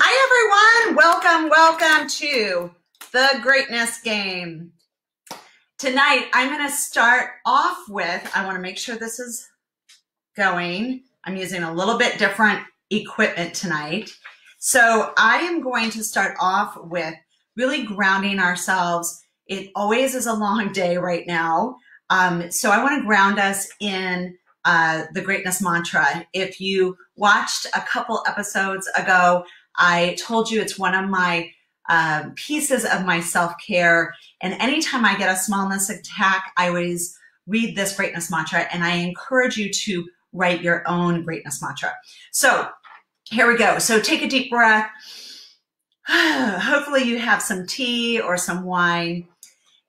Hi everyone, welcome to The Greatness Game. Tonight I'm going to start off with, I want to make sure this is going. I'm using a little bit different equipment tonight. So I am going to start off with really grounding ourselves. It always is a long day right now. So I want to ground us in the greatness mantra. If you watched a couple episodes ago, I told you it's one of my pieces of my self-care. And anytime I get a smallness attack, I always read this greatness mantra, and I encourage you to write your own greatness mantra. So here we go. So take a deep breath. Hopefully you have some tea or some wine.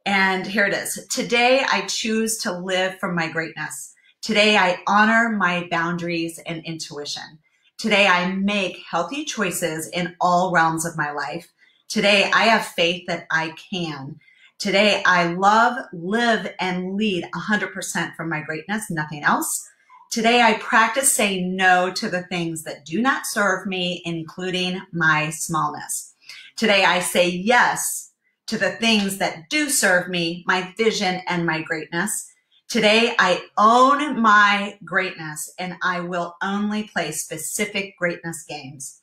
And here it is. Today, I choose to live from my greatness. Today, I honor my boundaries and intuition. Today, I make healthy choices in all realms of my life. Today, I have faith that I can. Today, I love, live, and lead 100% from my greatness, nothing else. Today, I practice saying no to the things that do not serve me, including my smallness. Today, I say yes to the things that do serve me, my vision, and my greatness. Today, I own my greatness, and I will only play specific greatness games.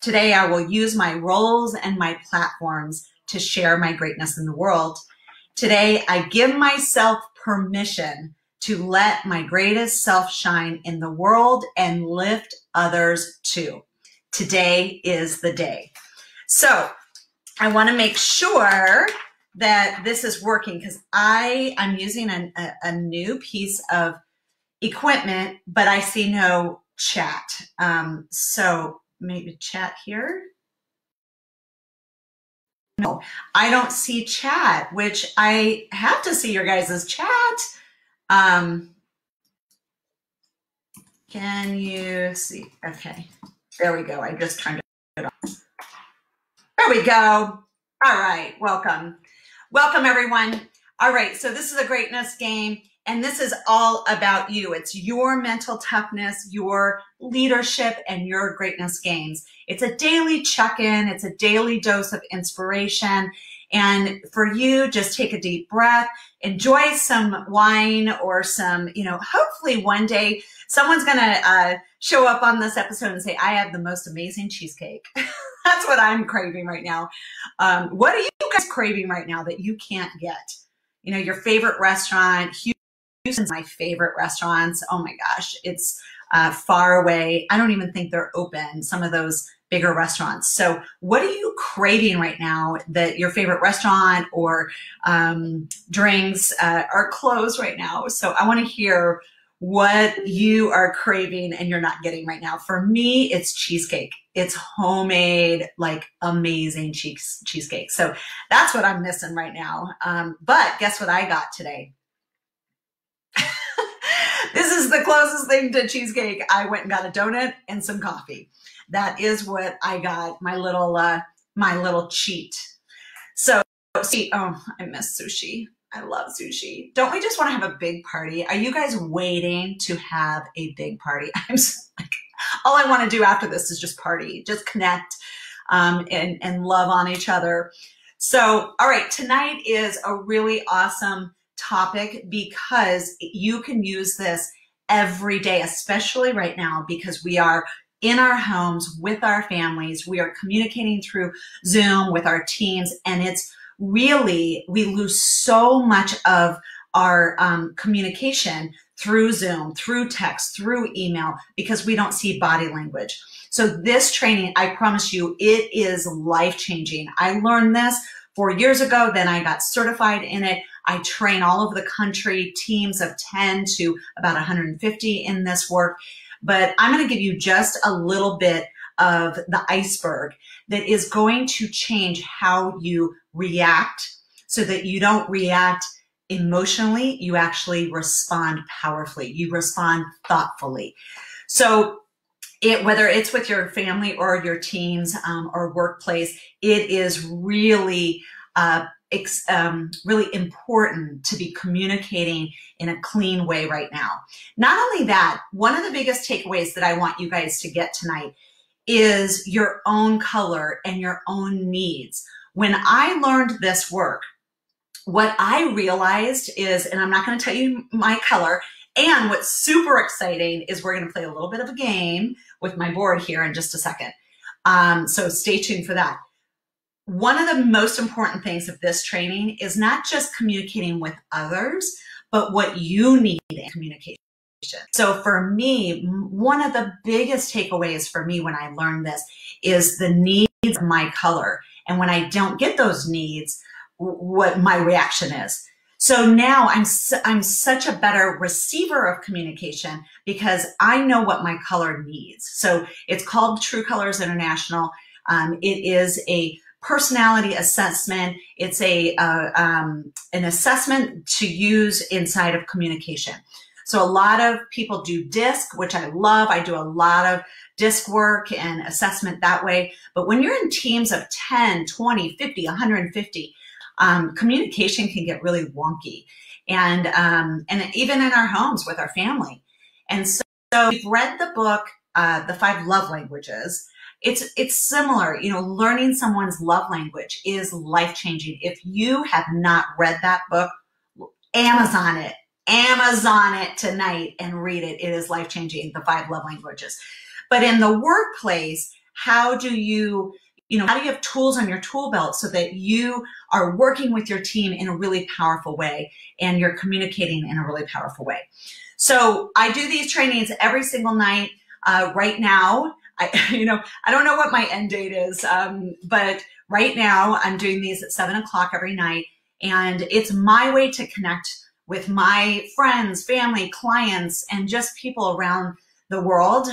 Today, I will use my roles and my platforms to share my greatness in the world. Today, I give myself permission to let my greatest self shine in the world and lift others too. Today is the day. So I want to make sure that this is working, because I'm using a new piece of equipment, but I see no chat. So maybe chat here. No, I don't see chat, which I have to see your guys's chat. Can you see? Okay, there we go. I just turned it on. There we go. All right, welcome. Welcome, everyone. All right, so this is a greatness game, and this is all about you. It's your mental toughness, your leadership, and your greatness gains. It's a daily check-in. It's a daily dose of inspiration. And for you, just take a deep breath, enjoy some wine or some, hopefully one day someone's going to show up on this episode and say, I have the most amazing cheesecake. That's what I'm craving right now. What are you guys craving right now that you can't get? Your favorite restaurant. Houston's my favorite restaurants. Oh my gosh, it's far away. I don't even think they're open, some of those bigger restaurants. So what are you craving right now that your favorite restaurant or drinks are closed right now? So I want to hear what you are craving and you're not getting right now. For me, it's cheesecake. It's homemade, like amazing cheesecake. So that's what I'm missing right now. But guess what I got today? This is the closest thing to cheesecake. I went and got a donut and some coffee. That is what I got, my little cheat. So, oh, I miss sushi. I love sushi. Don't we just want to have a big party? Are you guys waiting to have a big party? I'm just, like, all I want to do after this is just party, just connect and love on each other. So, all right, tonight is a really awesome topic because you can use this every day, especially right now, because we are in our homes with our families. We are communicating through Zoom with our teams, and it's really, we lose so much of our communication through Zoom, through text, through email, because we don't see body language. So this training, I promise you, it is life-changing. I learned this 4 years ago, then I got certified in it. I train all over the country, teams of 10 to about 150 in this work. But I'm going to give you just a little bit of the iceberg that is going to change how you react, so that you don't react emotionally, you actually respond powerfully, you respond thoughtfully. So whether it's with your family or your teams or workplace, it is really really important to be communicating in a clean way right now. Not only that, one of the biggest takeaways that I want you guys to get tonight is your own color and your own needs. When I learned this work, what I realized is, and I'm not going to tell you my color, and what's super exciting is we're going to play a little bit of a game with my board here in just a second. So stay tuned for that. One of the most important things of this training is not just communicating with others, but what you need in communication. So for me, one of the biggest takeaways for me when I learned this is the needs of my color. And when I don't get those needs, what my reaction is. So now I'm such a better receiver of communication because I know what my color needs. So it's called True Colors International. It is a personality assessment. It's a an assessment to use inside of communication. So a lot of people do DISC, which I love. I do a lot of DISC work and assessment that way. But when you're in teams of 10, 20, 50, 150, communication can get really wonky, and even in our homes with our family. And so we've read the book, The Five Love Languages. It's similar, you know, learning someone's love language is life-changing. If you have not read that book, Amazon it tonight and read it. It is life-changing, The Five Love Languages. But in the workplace, how do you have tools on your tool belt so that you are working with your team in a really powerful way and you're communicating in a really powerful way? So I do these trainings every single night. Right now, I don't know what my end date is, but right now I'm doing these at 7 o'clock every night, and it's my way to connect with my friends, family, clients, and just people around the world.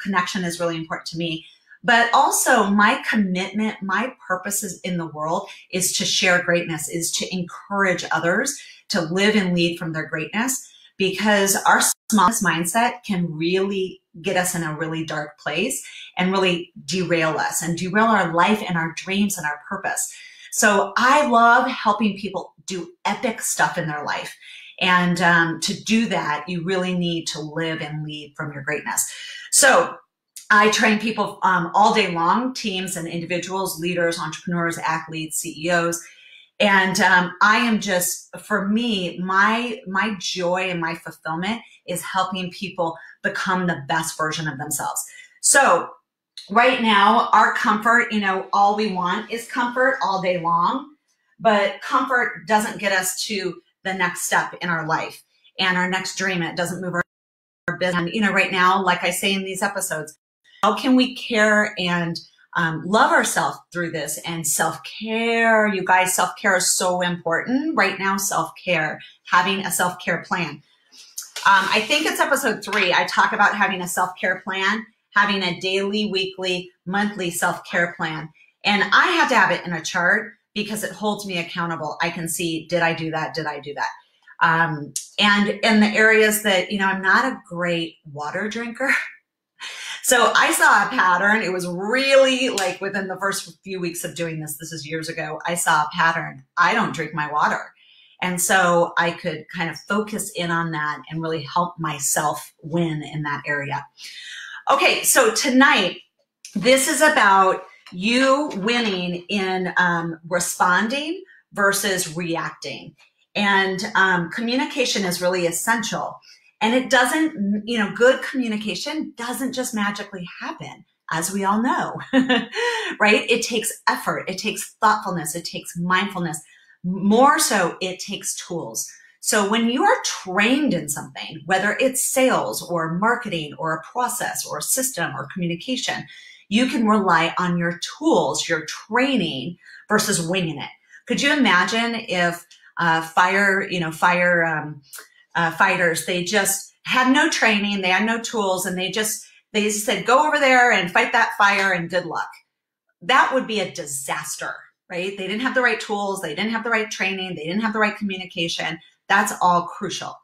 Connection is really important to me. But also my commitment, my purpose in the world is to share greatness, is to encourage others to live and lead from their greatness, because our smallest mindset can really get us in a really dark place and really derail us and derail our life and our dreams and our purpose. So I love helping people do epic stuff in their life. And to do that, you really need to live and lead from your greatness. So I train people all day long, teams and individuals, leaders, entrepreneurs, athletes, CEOs. And I am just, for me, my joy and my fulfillment is helping people become the best version of themselves. So right now, our comfort, all we want is comfort all day long, but comfort doesn't get us to the next step in our life and our next dream. It doesn't move our business. And, right now, like I say in these episodes, how can we care and love ourselves through this? And self-care, you guys, self-care is so important. Right now, self-care, having a self-care plan. I think it's episode 3. I talk about having a self-care plan, having a daily, weekly, monthly self-care plan. And I have to have it in a chart because it holds me accountable. I can see, did I do that? Did I do that? And in the areas that, I'm not a great water drinker. So I saw a pattern. It was really like within the first few weeks of doing this, this is years ago, I saw a pattern. I don't drink my water. And so I could kind of focus in on that and really help myself win in that area. Okay, so tonight, this is about you winning in responding versus reacting. And communication is really essential. And it doesn't, good communication doesn't just magically happen, as we all know, right? It takes effort, it takes thoughtfulness, it takes mindfulness. More so, it takes tools. So when you are trained in something, whether it's sales or marketing or a process or a system or communication, you can rely on your tools, your training versus winging it. Could you imagine if fighters, they just had no training, they had no tools, and they just said, go over there and fight that fire and good luck. That would be a disaster, right? They didn't have the right tools, they didn't have the right training, they didn't have the right communication. That's all crucial.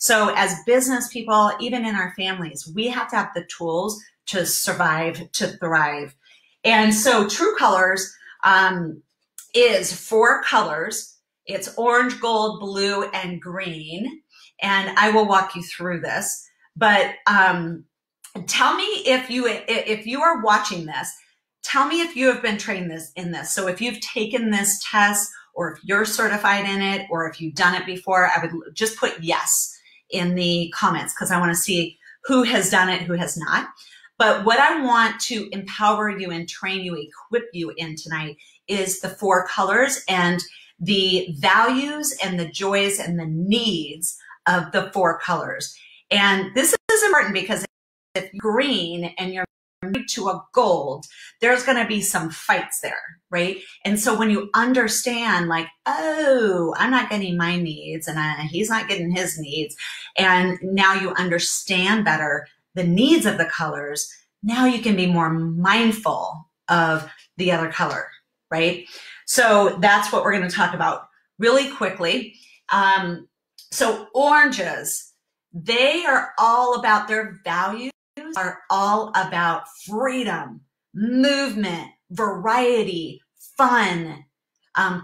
So as business people, even in our families, we have to have the tools to survive, to thrive. And so True Colors is 4 colors. It's orange, gold, blue, and green. And I will walk you through this, but Tell me if you are watching this, tell me if you have been trained in this. So if you've taken this test, or if you're certified in it, or if you've done it before, I would just put yes in the comments, because I want to see who has done it, who has not. But what I want to empower you and train you, equip you in tonight is the 4 colors and the values and the joys and the needs of the 4 colors. And this is important because if you're green and you're to a gold, there's going to be some fights there, right? And so when you understand, like, oh, I'm not getting my needs and he's not getting his needs, and now you understand better the needs of the colors, now you can be more mindful of the other color, right? So that's what we're going to talk about really quickly. So oranges, they are all about their values, are all about freedom, movement, variety, fun,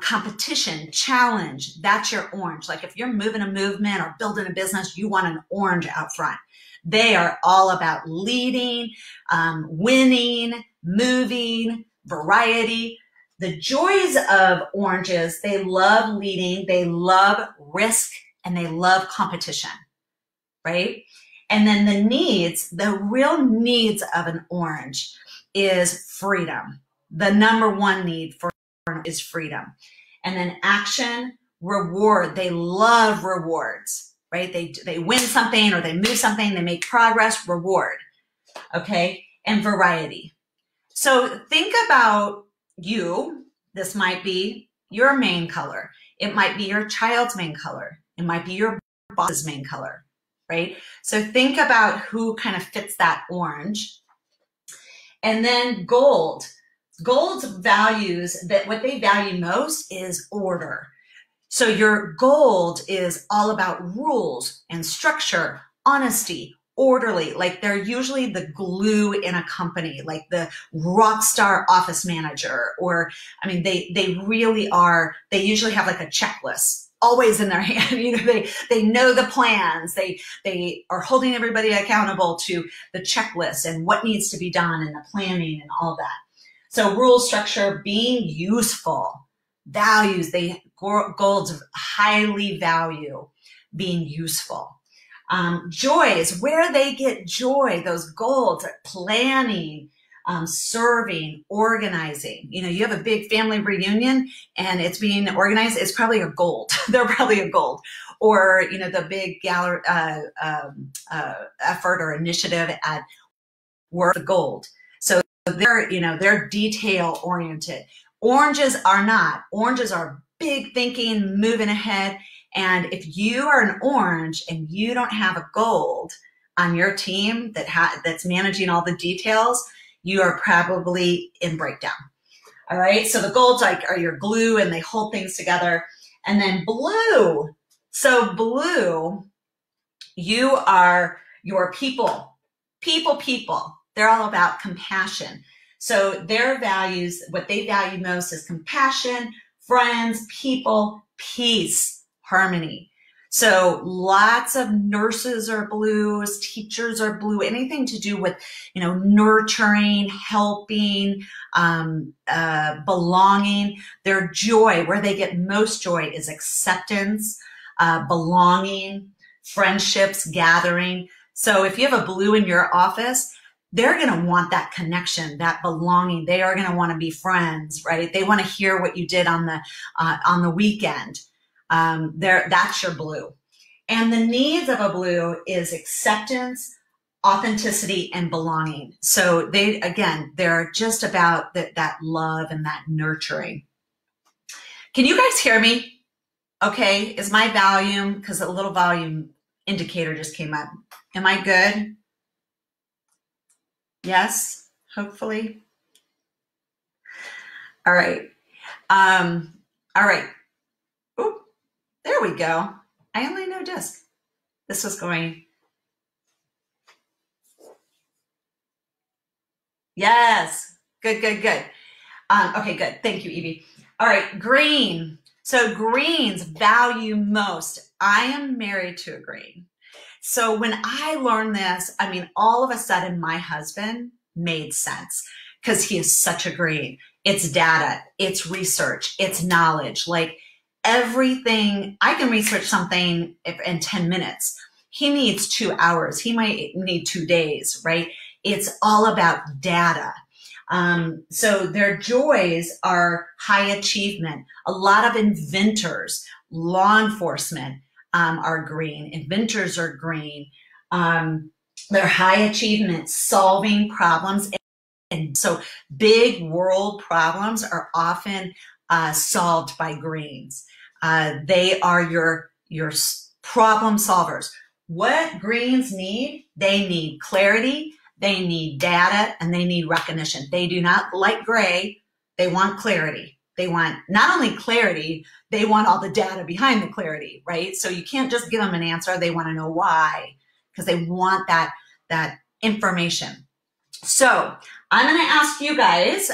competition, challenge. That's your orange. Like if you're moving a movement or building a business, you want an orange out front. They are all about leading, winning, moving, variety. The joys of oranges, they love leading, they love risk, and they love competition, right? And then the needs, the real needs of an orange is freedom. The #1 need for an orange is freedom. And then action, reward. They love rewards, right? They win something or they move something, they make progress, reward, okay? And variety. So think about you. This might be your main color. It might be your child's main color. It might be your boss's main color. Right? So think about who kind of fits that orange. And then gold. Gold's values, that what they value most is order. So your gold is all about rules and structure, honesty, orderly. Like they're usually the glue in a company, like the rock star office manager, or I mean, they really are, they usually have like a checklist always in their hand. You know, they know the plans, they are holding everybody accountable to the checklist and what needs to be done and the planning and all that. So rule structure, being useful, values, golds highly value being useful. Joys, where they get joy, those golds are planning, serving, organizing. You know, you have a big family reunion and it's being organized, it's probably a gold. They're probably a gold. Or, you know, the big effort or initiative at work, the gold. So they're, you know, they're detail oriented. Oranges are not. Oranges are big thinking, moving ahead. And if you are an orange and you don't have a gold on your team that's managing all the details, you are probably in breakdown. All right, so the golds are your glue and they hold things together. And then blue. So blue, you are your people. People. They're all about compassion. So their values, what they value most is compassion, friends, people, peace, harmony. So lots of nurses are blues, teachers are blue, anything to do with, you know, nurturing, helping, belonging. Their joy, where they get most joy is acceptance, belonging, friendships, gathering. So if you have a blue in your office, they're going to want that connection, that belonging. They are going to want to be friends, right? They want to hear what you did on the weekend. That's your blue. And the needs of a blue is acceptance, authenticity, and belonging. So they, again, they're just about that love and that nurturing. Can you guys hear me? Okay. Is my volume, because a little volume indicator just came up. Am I good? Yes, hopefully. All right. All right. There we go. I only know DISC. This was going. Yes. Good. Okay, good. Thank you, Evie. All right, green. So greens value most. I am married to a green. So when I learned this, I mean, all of a sudden my husband made sense, because he is such a green. It's data, it's research, it's knowledge. Like everything, I can research something in 10 minutes. He needs 2 hours. He might need 2 days, right? It's all about data. So their joys are high achievement. A lot of inventors, law enforcement are green. Inventors are green. They're high achievement, solving problems. And so big world problems are often solved by greens. They are your problem solvers. What greens need? They need clarity, they need data, and they need recognition. They do not like gray. They want clarity. They want not only clarity, they want all the data behind the clarity, right? So you can't just give them an answer. They want to know why, because they want that information. So I'm going to ask you guys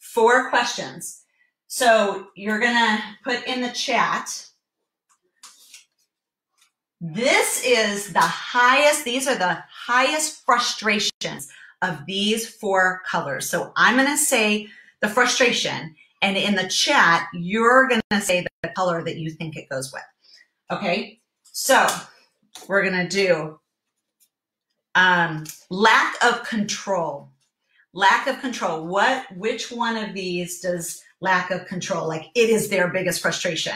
4 questions. So you're going to put in the chat. This is the highest, these are the highest frustrations of these 4 colors. So I'm going to say the frustration, and in the chat, you're going to say the color that you think it goes with. Okay, so we're going to do lack of control. Lack of control. Which one of these does lack of control? Like it is their biggest frustration.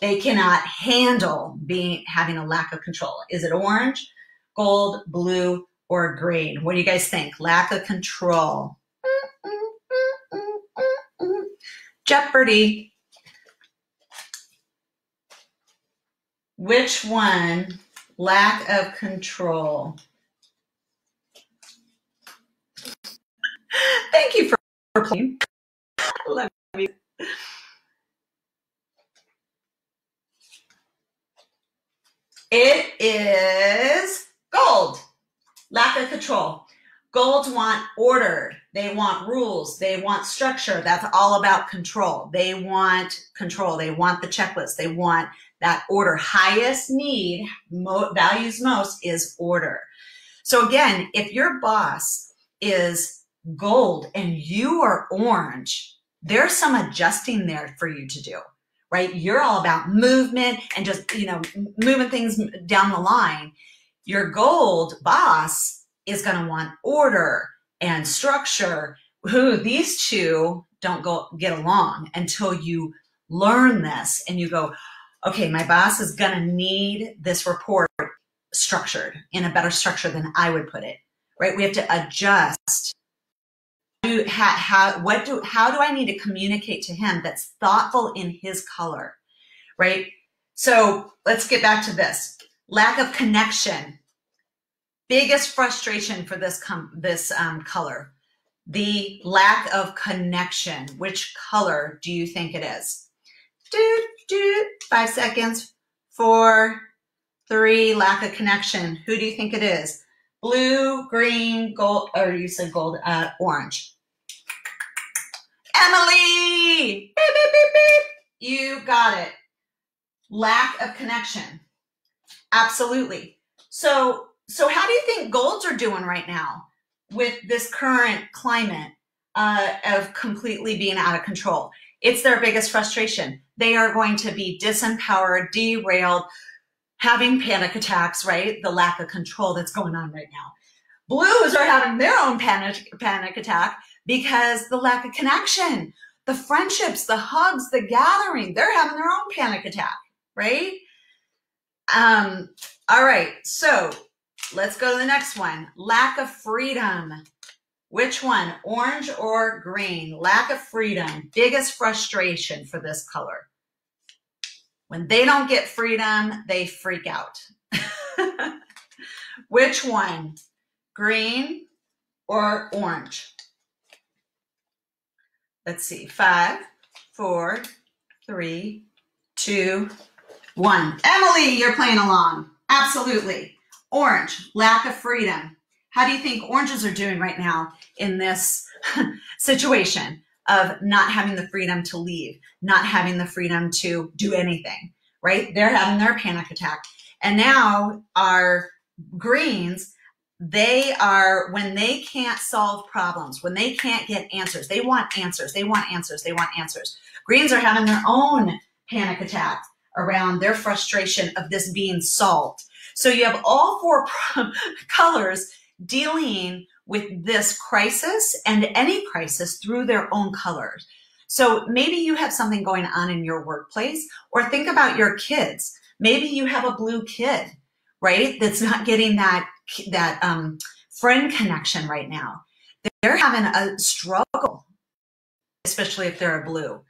They cannot handle having a lack of control. Is it orange, gold, blue, or green? What do you guys think? Lack of control. Jeopardy. Which one? Lack of control. Thank you for playing. I love you. It is gold. Lack of control. Golds want order. They want rules. They want structure. That's all about control. They want control. They want the checklist. They want that order. Highest need, values most, is order. So again, if your boss is gold and you are orange, there's some adjusting there for you to do. Right? You're all about movement and just, you know, moving things down the line. Your gold boss is going to want order and structure. Ooh, these two don't get along until you learn this and you go, okay, my boss is going to need this report structured in a better structure than I would put it. Right? We have to adjust. How do I need to communicate to him that's thoughtful in his color, right? So let's get back to this. Lack of connection. Biggest frustration for this color. The lack of connection. Which color do you think it is? 5 seconds. 4, 3, lack of connection. Who do you think it is? Blue, green, gold, or you said gold, orange. Emily, beep, beep, beep, beep. You got it. Lack of connection. Absolutely. So how do you think golds are doing right now with this current climate of completely being out of control? It's their biggest frustration. They are going to be disempowered, derailed, having panic attacks, right? The lack of control that's going on right now. Blues are having their own panic attack because the lack of connection, the friendships, the hugs, the gathering, they're having their own panic attack, right? All right, so let's go to the next one. Lack of freedom. Which one, orange or green? Lack of freedom, biggest frustration for this color. When they don't get freedom, they freak out. Which one, green or orange? Let's see, 5, 4, 3, 2, 1. Emily, you're playing along. Absolutely. Orange, lack of freedom. How do you think oranges are doing right now in this situation of not having the freedom to leave, not having the freedom to do anything, right? They're having their panic attack. And now our greens, they are, when they can't solve problems, when they can't get answers, they want answers, they want answers, they want answers. Greens are having their own panic attack around their frustration of this being solved. So you have all four colors dealing with this crisis and any crisis through their own colors. So maybe you have something going on in your workplace, or think about your kids. Maybe you have a blue kid, right? That's not getting that friend connection right now. They're having a struggle, especially if they're a blue.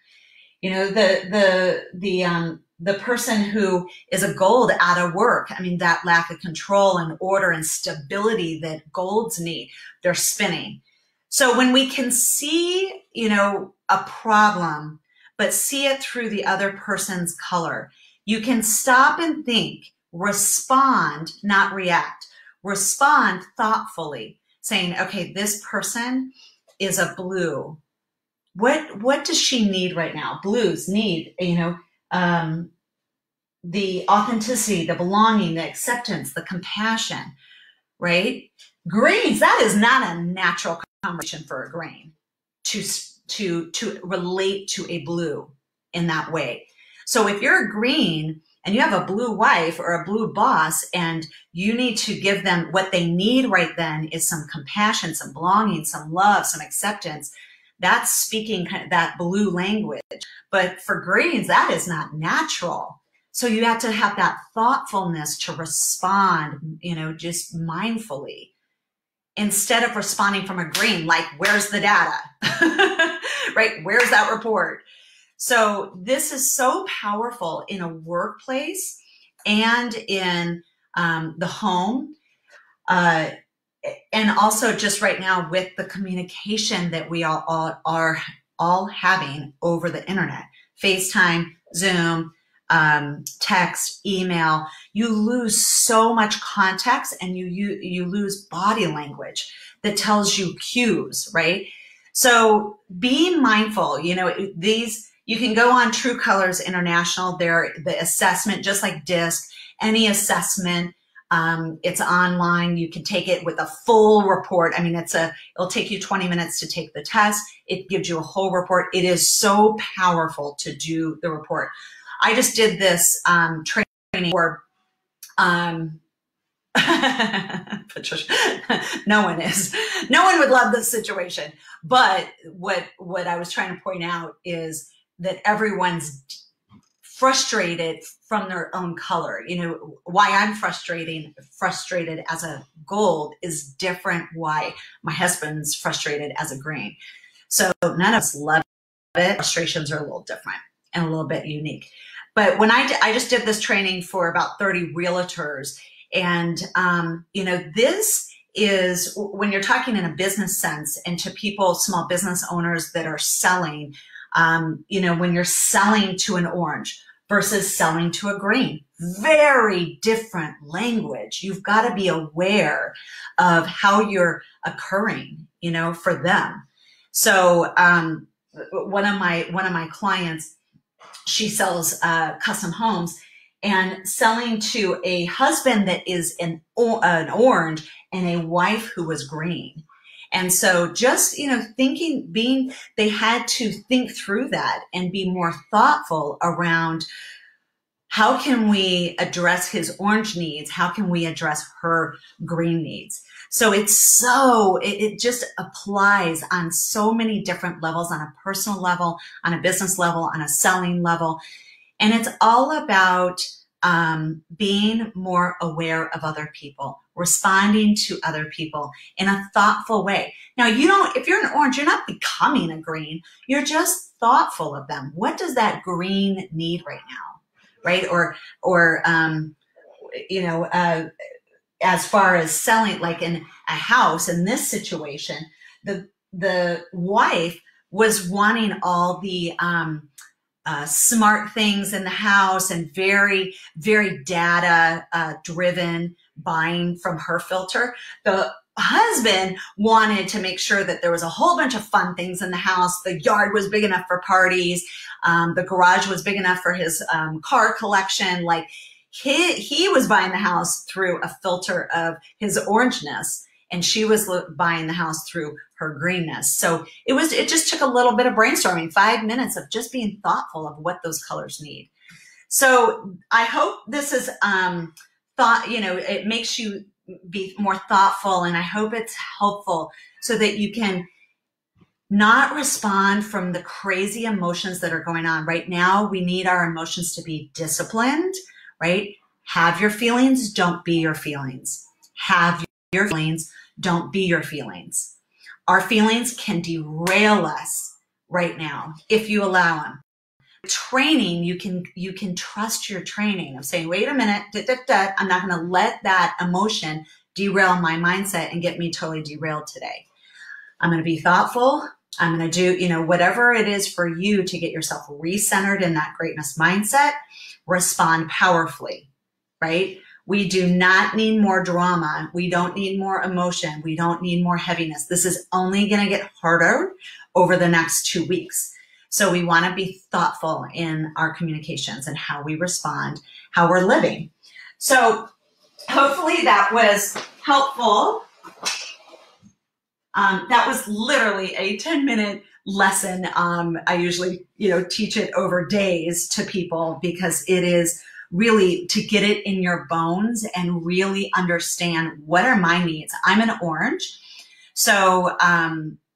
You know, the person who is a gold out of work, I mean, that lack of control and order and stability that golds need, they're spinning. So when we can see, you know, a problem, but see it through the other person's color, you can stop and think, respond, not react, respond thoughtfully, saying, okay, this person is a blue. What does she need right now? Blues need, you know, the authenticity, the belonging, the acceptance, the compassion, right? Greens, that is not a natural conversation for a green to relate to a blue in that way. So if you're a green and you have a blue wife or a blue boss and you need to give them what they need right then is some compassion, some belonging, some love, some acceptance, that's speaking kind of that blue language. But for greens, that is not natural. So you have to have that thoughtfulness to respond, you know, just mindfully, instead of responding from a green, like, where's the data, right? Where's that report? So this is so powerful in a workplace and in the home. And also just right now with the communication that we are all having over the internet, FaceTime, Zoom, text, email, you lose so much context, and you lose body language that tells you cues, right? So being mindful, you know, these, you can go on True Colors International, they're the assessment, just like DISC, any assessment. It's online. You can take it with a full report. I mean, it'll take you 20 minutes to take the test. It gives you a whole report. It is so powerful to do the report. I just did this training for Patricia. No one would love this situation. But what I was trying to point out is that everyone's frustrated from their own color. You know, why I'm frustrated as a gold is different why my husband's frustrated as a green. So none of us love it. Frustrations are a little different and a little bit unique. But when I just did this training for about 30 realtors, and you know, this is when you're talking in a business sense and to people, small business owners that are selling, you know, when you're selling to an orange versus selling to a green, very different language. You've got to be aware of how you're occurring, you know, for them. So, one of my clients, she sells, custom homes, and selling to a husband that is an orange and a wife who was green. And so just, you know, they had to think through that and be more thoughtful around how can we address his orange needs? How can we address her green needs? So it just applies on so many different levels, on a personal level, on a business level, on a selling level. And it's all about being more aware of other people, responding to other people in a thoughtful way. Now, if you're an orange, you're not becoming a green. You're just thoughtful of them. What does that green need right now, right? Or you know, as far as selling, like in a house, in this situation, the wife was wanting all the smart things in the house and very, very data driven buying from her filter. The husband wanted to make sure that there was a whole bunch of fun things in the house. The yard was big enough for parties. The garage was big enough for his car collection. Like He was buying the house through a filter of his orangeness, and she was buying the house through her greenness. So it just took a little bit of brainstorming, 5 minutes of just being thoughtful of what those colors need. So I hope this is it makes you be more thoughtful, and I hope it's helpful so that you can not respond from the crazy emotions that are going on right now. We need our emotions to be disciplined, right? Have your feelings, don't be your feelings. Have your feelings, don't be your feelings. Our feelings can derail us right now if you allow them. Training, you can trust your training of saying, wait a minute, I'm not going to let that emotion derail my mindset and get me totally derailed today. I'm going to be thoughtful. I'm going to do, whatever it is for you to get yourself recentered in that greatness mindset. Respond powerfully, right? We do not need more drama. We don't need more emotion. We don't need more heaviness. This is only going to get harder over the next 2 weeks. So we want to be thoughtful in our communications and how we respond, how we're living. So hopefully that was helpful. That was literally a 10-minute lesson. I usually, teach it over days to people, because it is really to get it in your bones and really understand, what are my needs? I'm an orange. So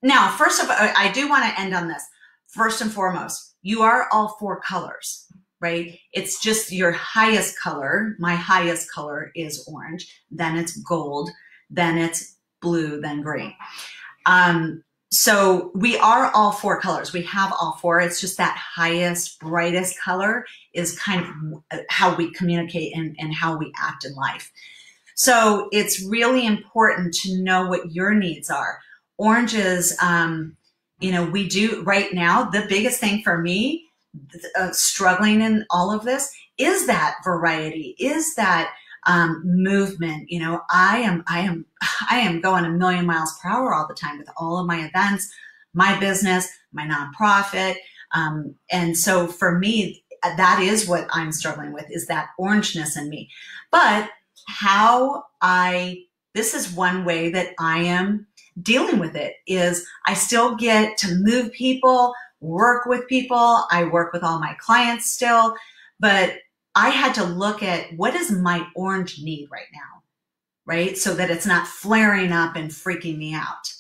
now, first of all, I do want to end on this. First and foremost, you are all four colors, right? It's just your highest color. My highest color is orange, then it's gold, then it's blue, then green. So we are all four colors. We have all four. It's just that highest, brightest color is kind of how we communicate and how we act in life. So it's really important to know what your needs are. Oranges, we do right now, the biggest thing for me, struggling in all of this, is that variety, is that movement. I am going a million miles per hour all the time with all of my events, my business, my nonprofit. And so for me, that is what I'm struggling with, is that orangeness in me. But this is one way that I am dealing with it, is I still get to move people, work with people. I work with all my clients still, but I had to look at, what is my orange need right now, right? So that it's not flaring up and freaking me out,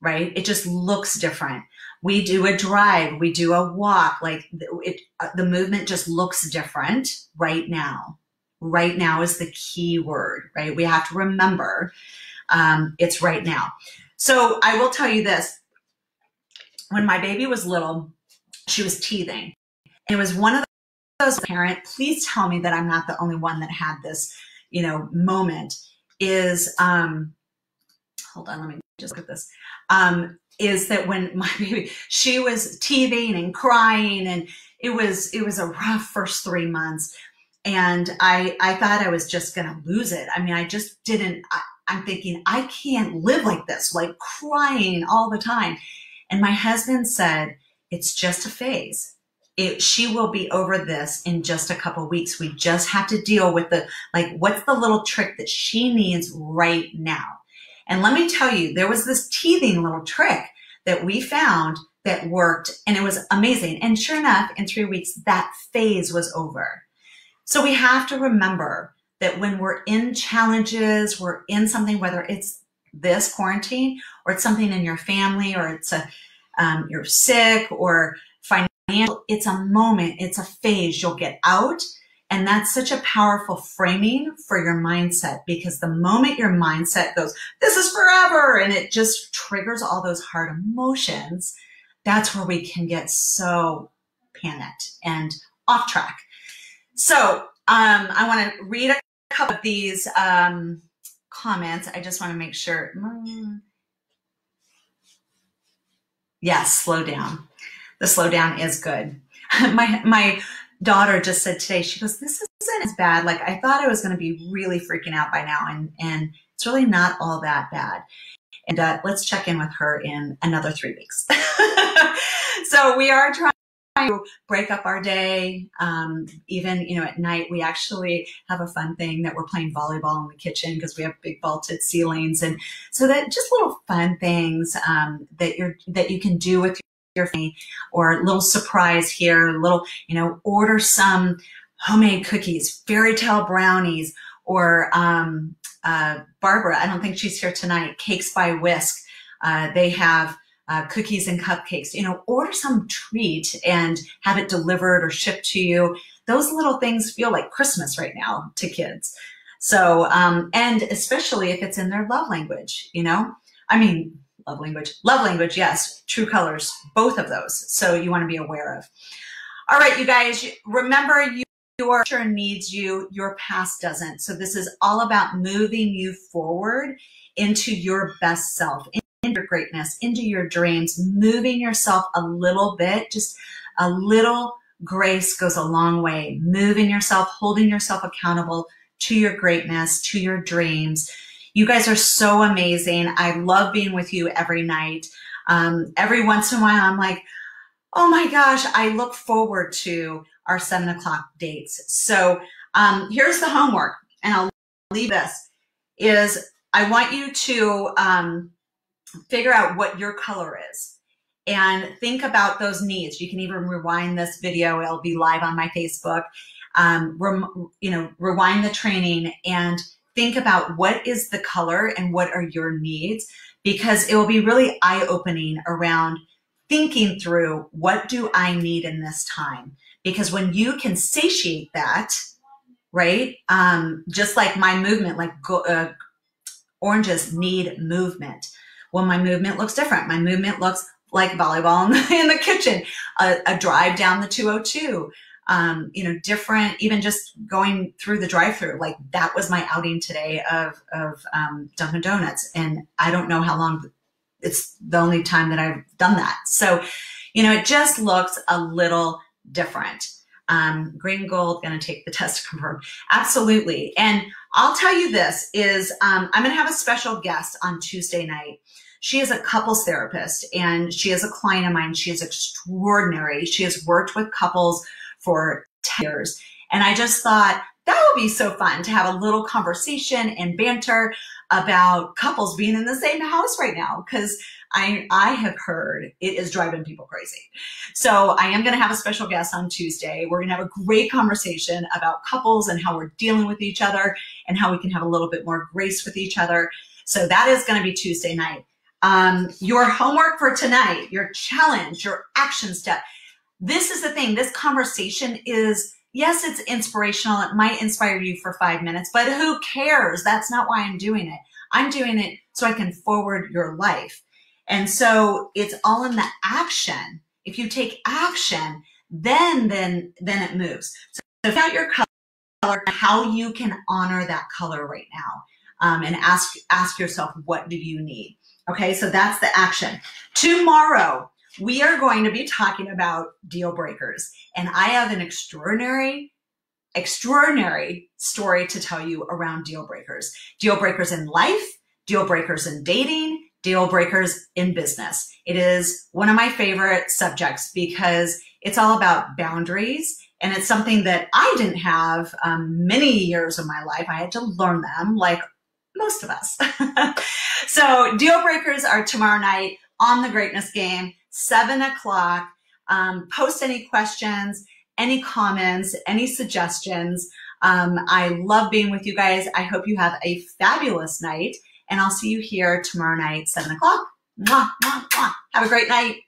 right? It just looks different. We do a drive, we do a walk, like the movement just looks different right now. Right now is the key word, right? We have to remember it's right now. So I will tell you this. When my baby was little, she was teething. And it was one of those parent, please tell me that I'm not the only one that had this, moment is, hold on, let me just look at this. Is that when my baby, she was teething and crying, and it was a rough first 3 months. And I thought I was just going to lose it. I mean, I just didn't, I'm thinking, I can't live like this, like crying all the time. And my husband said, it's just a phase. She will be over this in just a couple of weeks. We just have to deal with what's the little trick that she needs right now. And let me tell you, there was this teething little trick that we found that worked, and it was amazing. And sure enough, in 3 weeks, that phase was over. So we have to remember that when we're in challenges, we're in something, whether it's this quarantine or it's something in your family, or it's you're sick or financial, it's a moment, it's a phase, you'll get out. And that's such a powerful framing for your mindset, because the moment your mindset goes, this is forever, and it just triggers all those hard emotions, that's where we can get so panicked and off track. So I want to read a couple of these comments. I just want to make sure. Yes, slow down. The slow down is good. My daughter just said today, she goes, this isn't as bad. Like, I thought I was going to be really freaking out by now, and it's really not all that bad. And let's check in with her in another 3 weeks. So we are trying Break up our day. Even, you know, at night, we actually have a fun thing that we're playing volleyball in the kitchen because we have big vaulted ceilings. And so that just little fun things that you can do with your family, or a little surprise here, a little, you know, order some homemade cookies, fairy tale brownies, or Barbara, I don't think she's here tonight, Cakes by Whisk. They have cookies and cupcakes. You know, order some treat and have it delivered or shipped to you. Those little things feel like Christmas right now to kids. So, and especially if it's in their love language, you know, I mean, love language, yes, True Colors, both of those. So you want to be aware of. All right, you guys, remember your future needs you, your past doesn't. So this is all about moving you forward into your best self, into your greatness, into your dreams, moving yourself a little bit. Just a little grace goes a long way. Moving yourself, holding yourself accountable to your greatness, to your dreams. You guys are so amazing. I love being with you every night. Every once in a while, I'm like, oh my gosh, I look forward to our 7 o'clock dates. So here's the homework, and I'll leave this, is I want you to figure out what your color is and think about those needs. You can even rewind this video. It'll be live on my Facebook. You know, rewind the training and think about what is the color and what are your needs, because it will be really eye-opening around thinking through, what do I need in this time? Because when you can satiate that, right? Just like my movement, like oranges need movement. Well, my movement looks different. My movement looks like volleyball in the kitchen, a drive down the 202, you know, different, even just going through the drive-through. Like that was my outing today of Dunkin' Donuts. And I don't know how long, it's the only time that I've done that. So, you know, it just looks a little different. Green gold, gonna take the test to confirm. Absolutely. And I'll tell you this is, I'm gonna have a special guest on Tuesday night. She is a couples therapist and she is a client of mine. She is extraordinary. She has worked with couples for 10 years. And I just thought that would be so fun to have a little conversation and banter about couples being in the same house right now, because I have heard it is driving people crazy. So I am going to have a special guest on Tuesday. We're going to have a great conversation about couples and how we're dealing with each other and how we can have a little bit more grace with each other. So that is going to be Tuesday night. Your homework for tonight, your challenge, your action step. This is the thing. This conversation is, yes, it's inspirational. It might inspire you for 5 minutes, but who cares? That's not why I'm doing it. I'm doing it so I can forward your life. And so it's all in the action. If you take action, then it moves. So find out your color, how you can honor that color right now, and ask yourself, what do you need? Okay, so that's the action. Tomorrow, we are going to be talking about deal breakers. And I have an extraordinary story to tell you around deal breakers. Deal breakers in life, deal breakers in dating, deal breakers in business. It is one of my favorite subjects because it's all about boundaries. And it's something that I didn't have many years of my life. I had to learn them like most of us. So deal breakers are tomorrow night on The Greatness Game, 7 o'clock. Post any questions, any comments, any suggestions. I love being with you guys. I hope you have a fabulous night, and I'll see you here tomorrow night, 7 o'clock. Mwah, mwah, mwah. Have a great night.